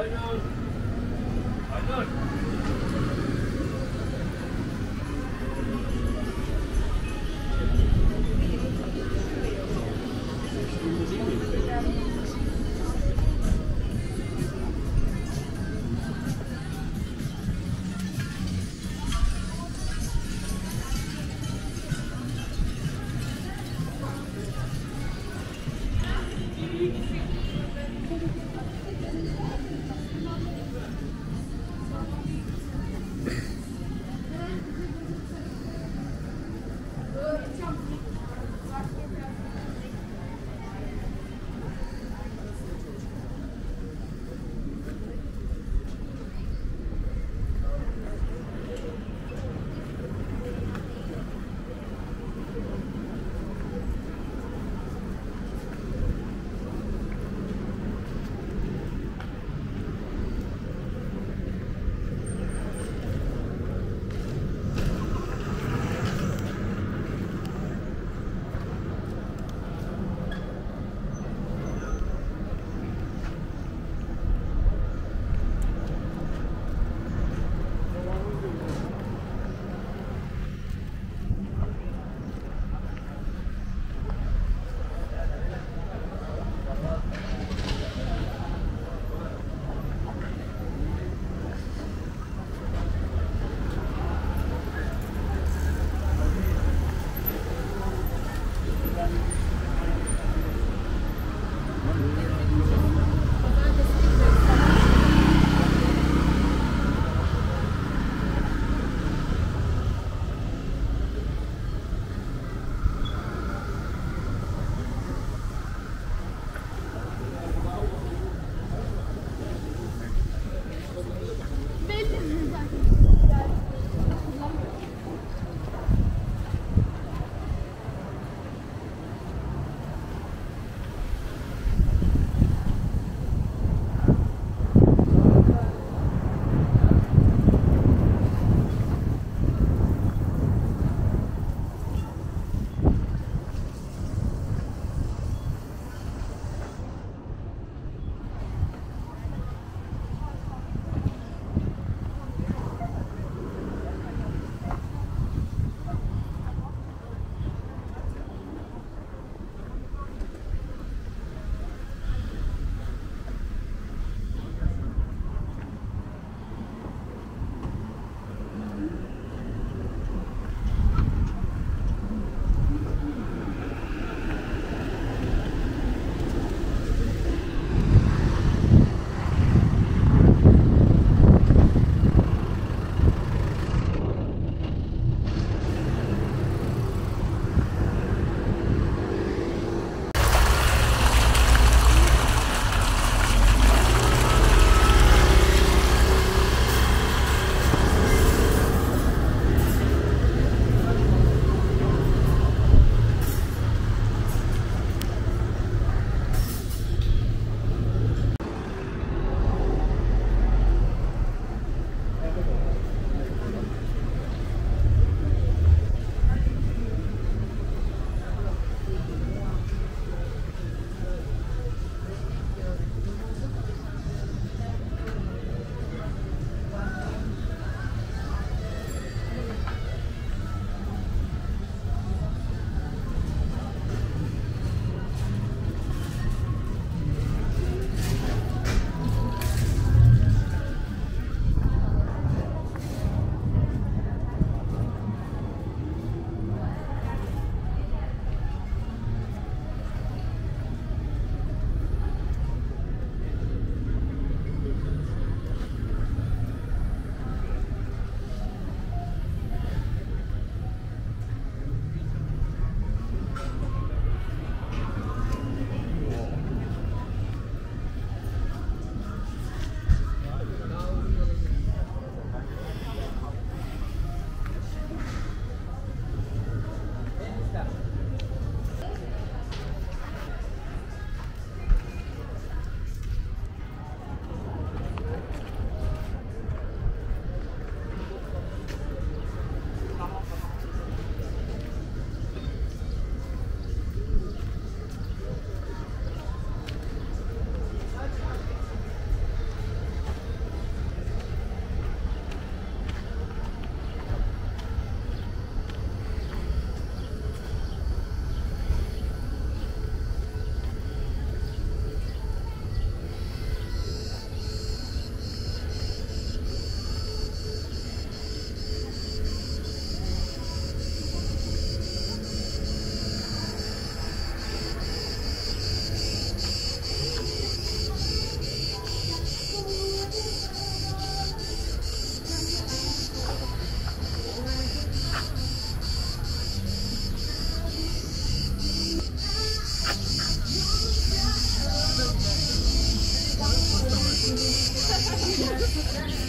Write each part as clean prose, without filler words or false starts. Aynur.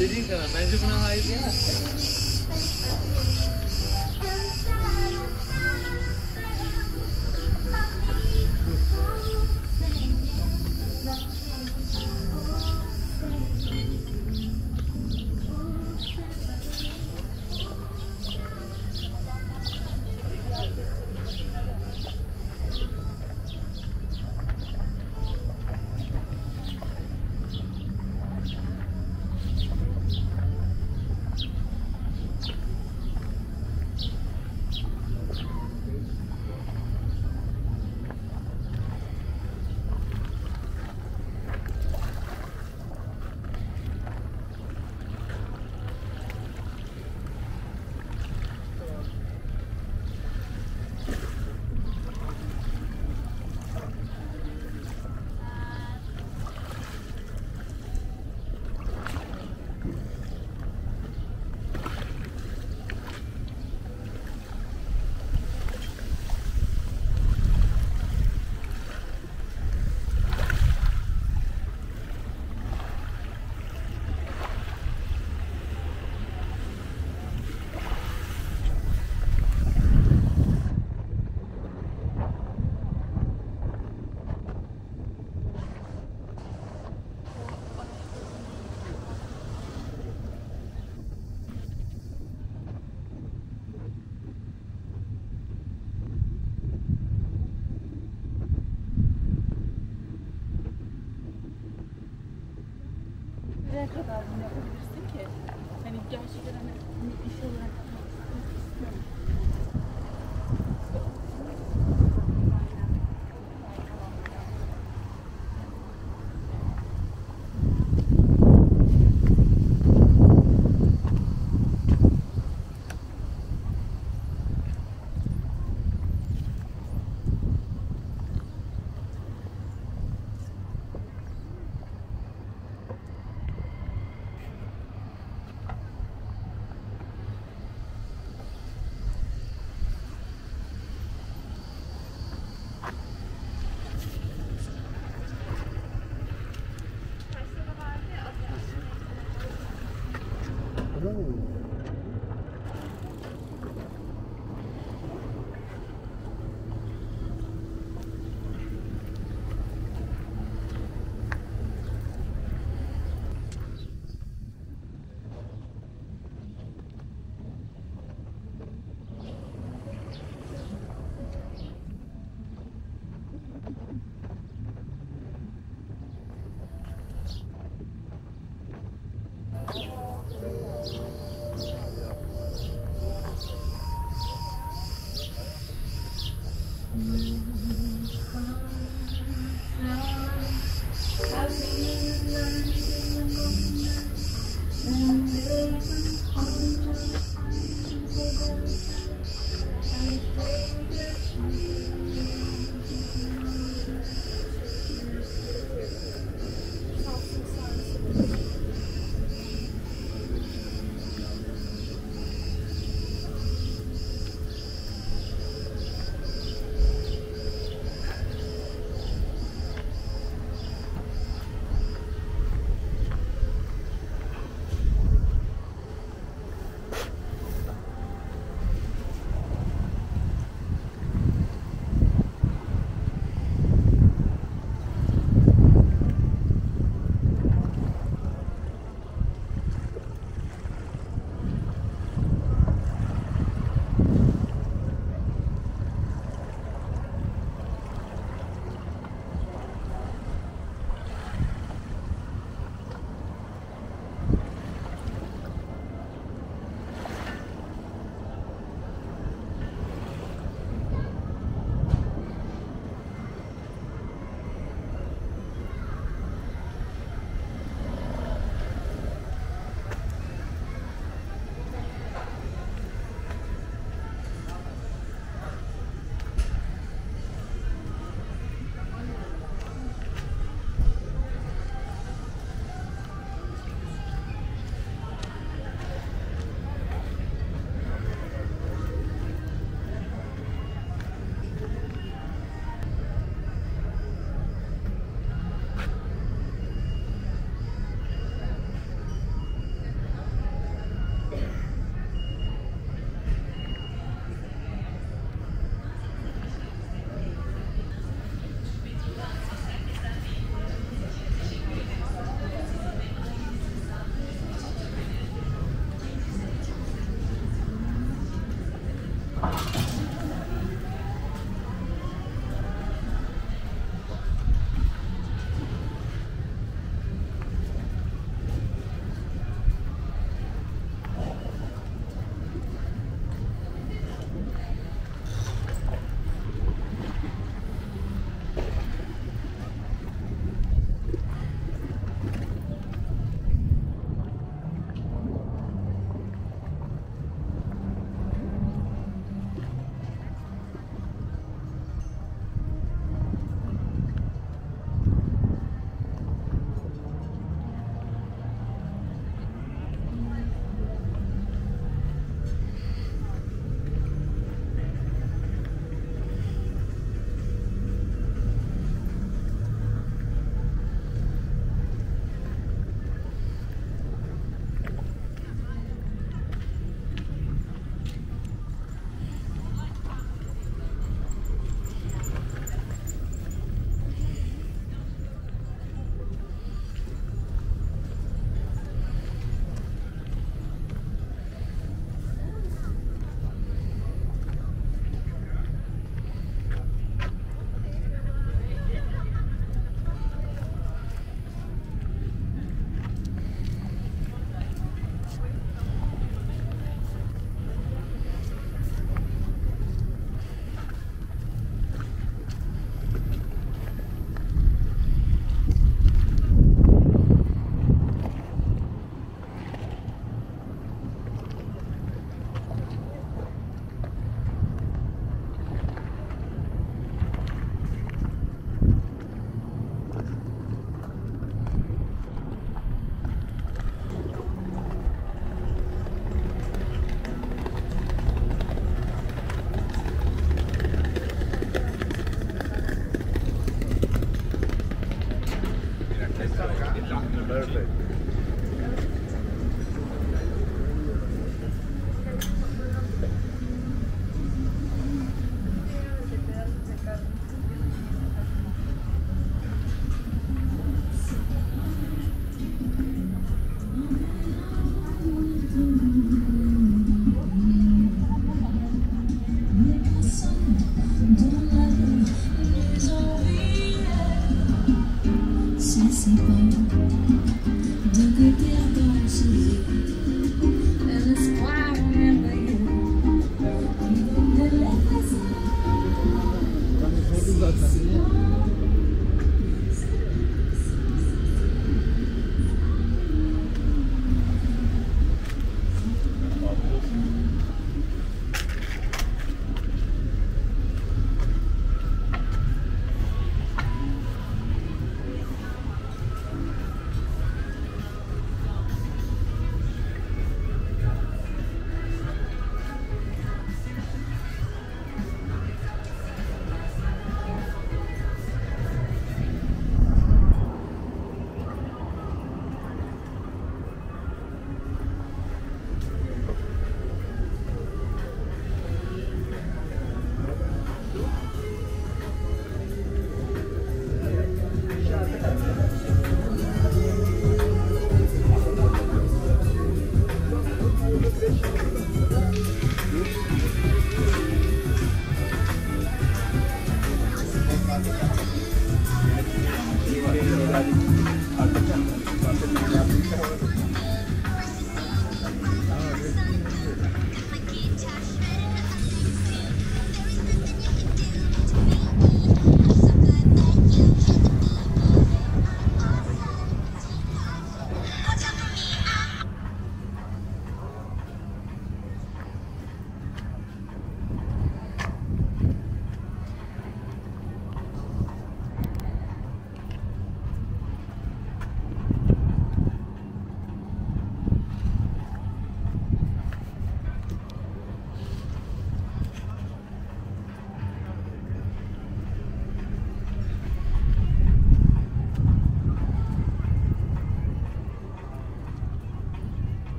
Dediğin kadar. Bence buna hayır diyemezsin. Kadar bunu yapabilirsin ki hani gerçekten hani iş olarak yapmak istiyorum. Perfect.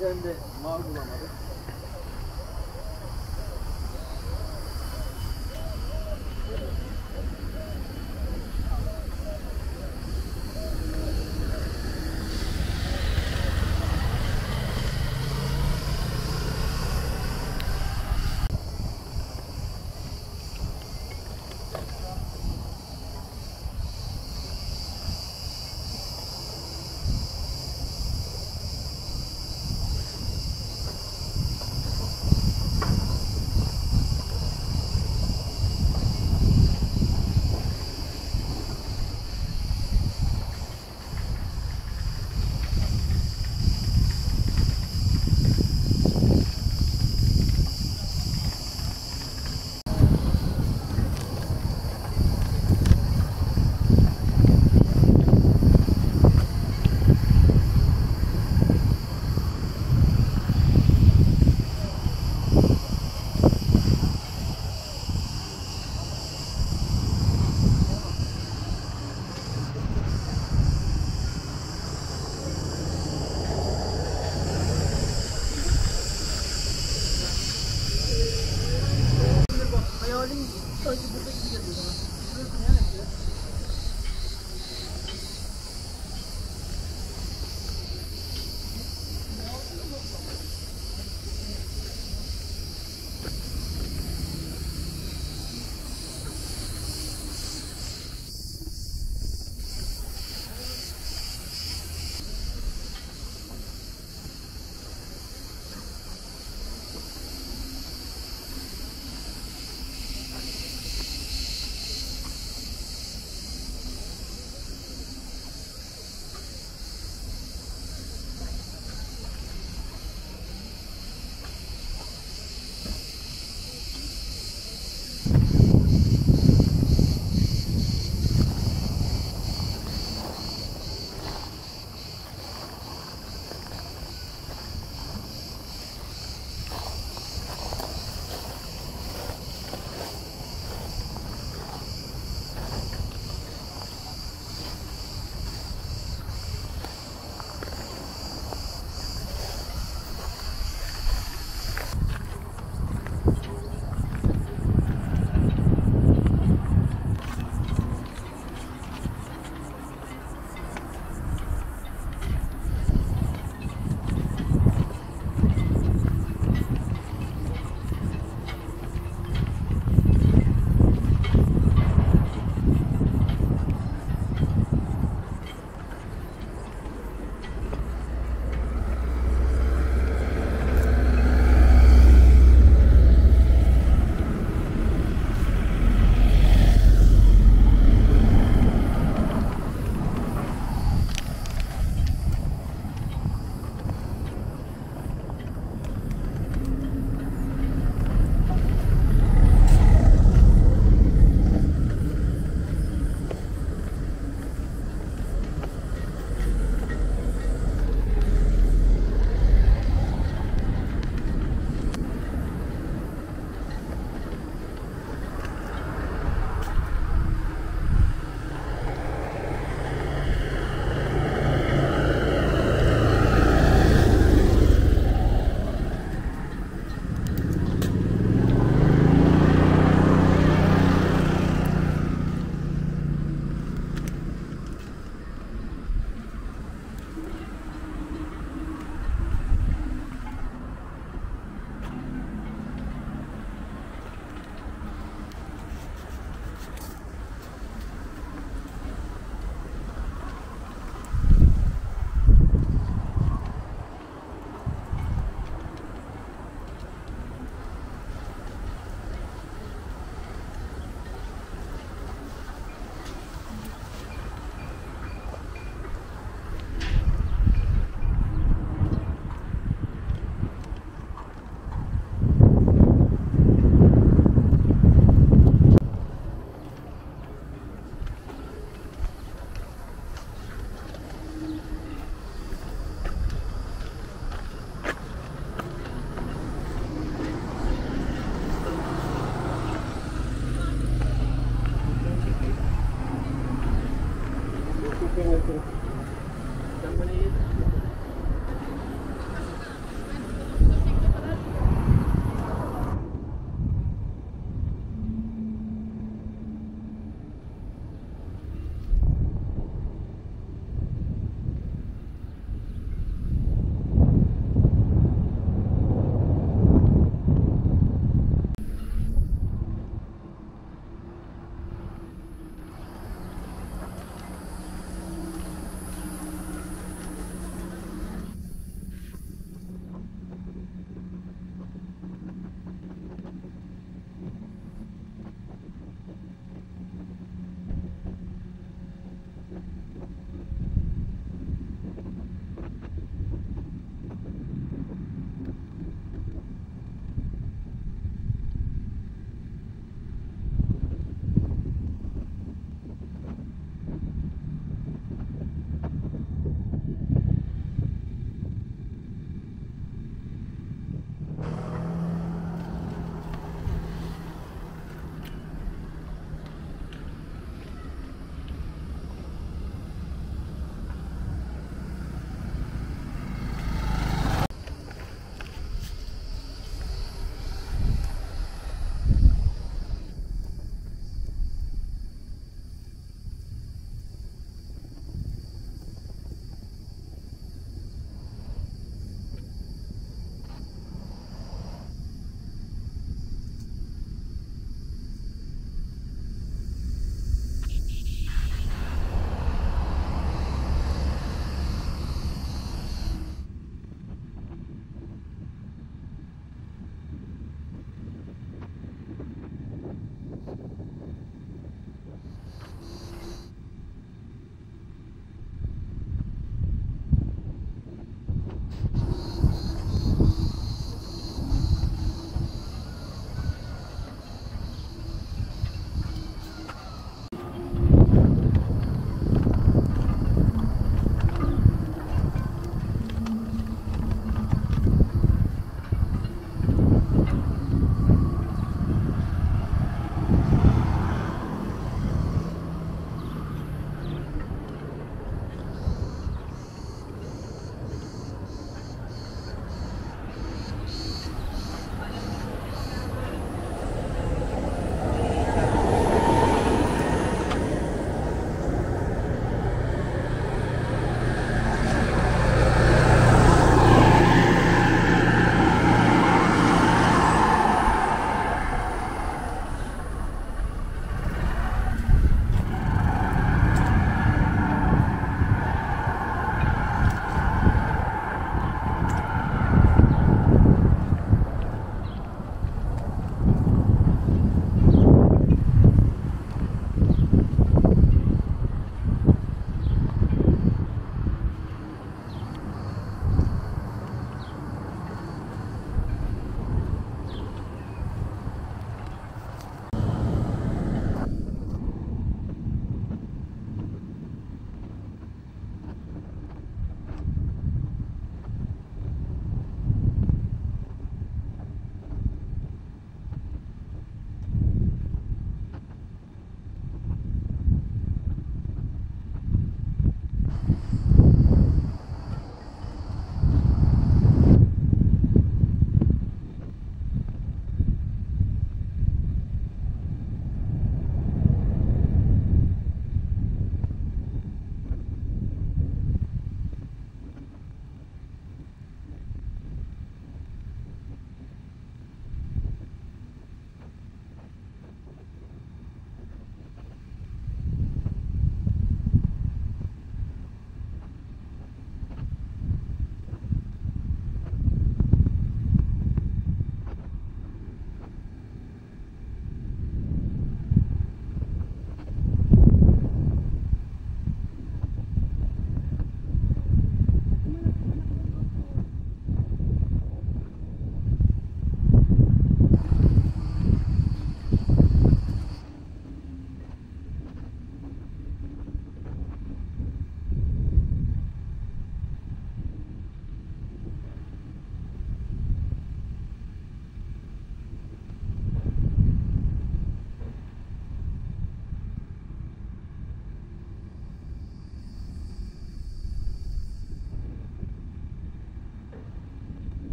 Hem de mal bulamadık.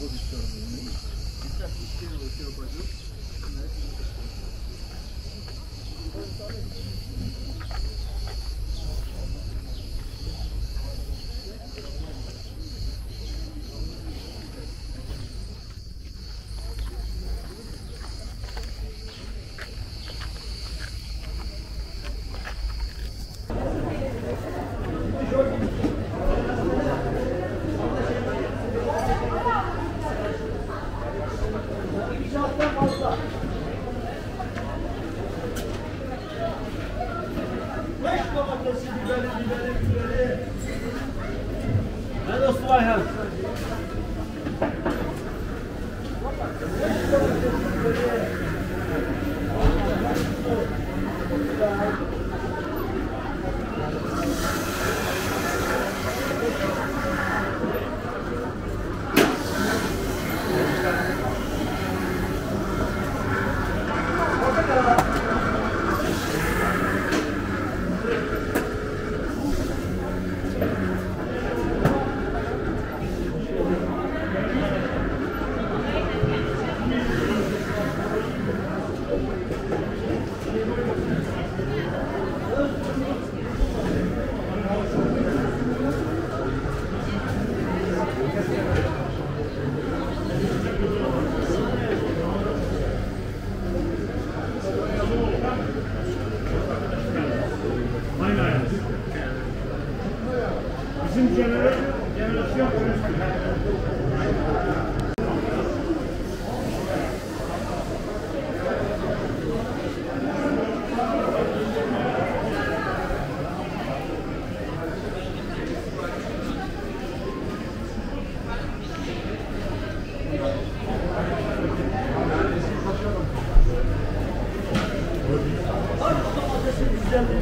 в обе стороны. Итак, из первого все упадет. На это не подходит.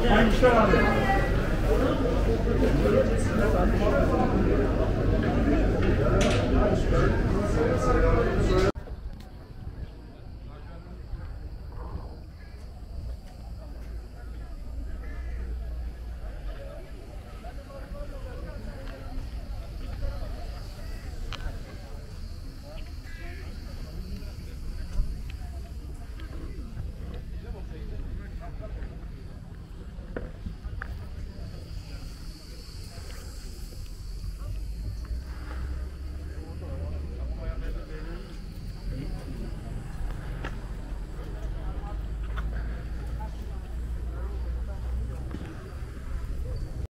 Aynı şey abi.